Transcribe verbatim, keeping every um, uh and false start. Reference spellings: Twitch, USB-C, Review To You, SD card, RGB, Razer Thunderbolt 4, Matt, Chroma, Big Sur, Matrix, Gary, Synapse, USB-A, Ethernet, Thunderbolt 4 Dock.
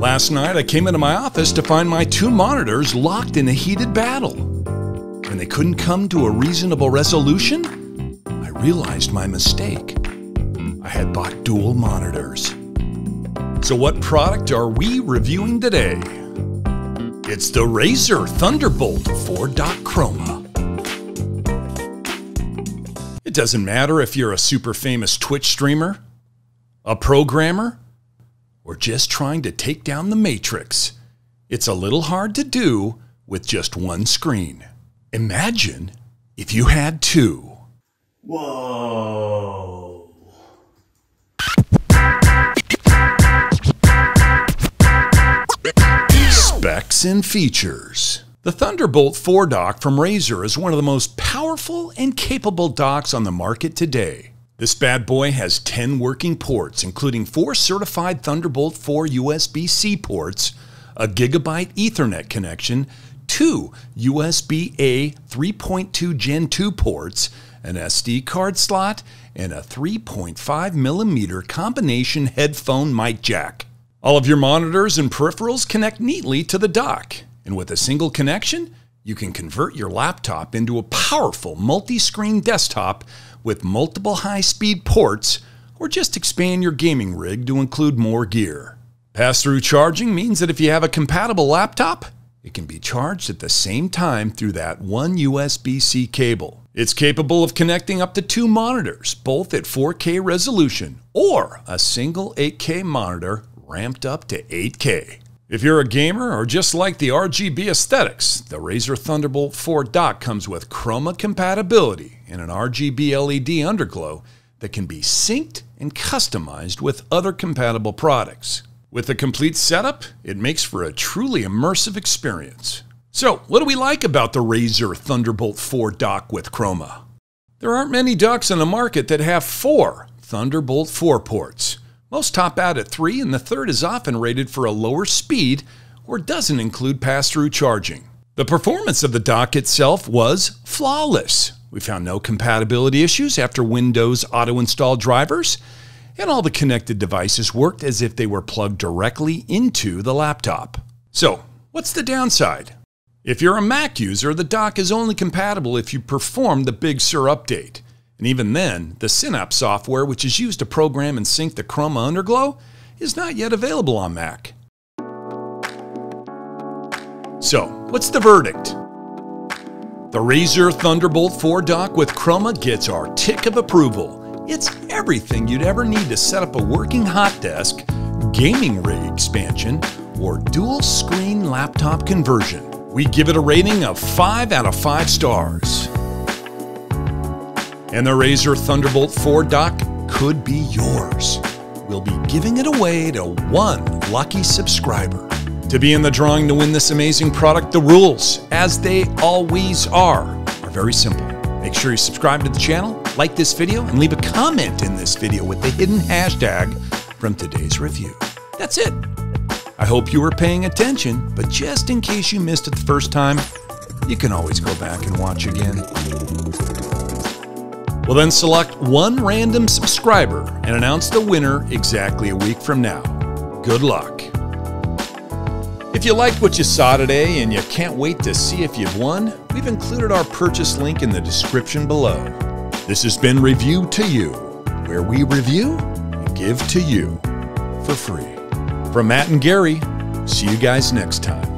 Last night, I came into my office to find my two monitors locked in a heated battle. When they couldn't come to a reasonable resolution, I realized my mistake. I had bought dual monitors. So what product are we reviewing today? It's the Razer Thunderbolt four Dock Chroma. It doesn't matter if you're a super famous Twitch streamer, a programmer, or just trying to take down the Matrix. It's a little hard to do with just one screen. Imagine if you had two. Whoa. Specs and features. The Thunderbolt four dock from Razer is one of the most powerful and capable docks on the market today. This bad boy has ten working ports, including four certified Thunderbolt four U S B C ports, a Gigabit Ethernet connection, two U S B A three point two Gen two ports, an S D card slot, and a three point five millimeter combination headphone mic jack. All of your monitors and peripherals connect neatly to the dock. And with a single connection, you can convert your laptop into a powerful multi-screen desktop with multiple high-speed ports, or just expand your gaming rig to include more gear. Pass-through charging means that if you have a compatible laptop, it can be charged at the same time through that one U S B C cable. It's capable of connecting up to two monitors, both at four K resolution, or a single eight K monitor ramped up to eight K. If you're a gamer or just like the R G B aesthetics, the Razer Thunderbolt four dock comes with Chroma compatibility and an R G B L E D underglow that can be synced and customized with other compatible products. With a complete setup, it makes for a truly immersive experience. So, what do we like about the Razer Thunderbolt four dock with Chroma? There aren't many docks on the market that have four Thunderbolt four ports. Most top out at three, and the third is often rated for a lower speed or doesn't include pass-through charging. The performance of the dock itself was flawless. We found no compatibility issues after Windows auto-install drivers, and all the connected devices worked as if they were plugged directly into the laptop. So, what's the downside? If you're a Mac user, the dock is only compatible if you perform the Big Sur update. And even then, the Synapse software, which is used to program and sync the Chroma underglow, is not yet available on Mac. So, what's the verdict? The Razer Thunderbolt four dock with Chroma gets our tick of approval. It's everything you'd ever need to set up a working hot desk, gaming rig expansion, or dual screen laptop conversion. We give it a rating of five out of five stars. And the Razer Thunderbolt four dock could be yours. We'll be giving it away to one lucky subscriber. To be in the drawing to win this amazing product, the rules, as they always are, are very simple. Make sure you subscribe to the channel, like this video, and leave a comment in this video with the hidden hashtag from today's review. That's it. I hope you were paying attention, but just in case you missed it the first time, you can always go back and watch again. We'll then select one random subscriber and announce the winner exactly a week from now. Good luck. If you liked what you saw today and you can't wait to see if you've won, we've included our purchase link in the description below. This has been Review to You, where we review and give to you for free. From Matt and Gary, see you guys next time.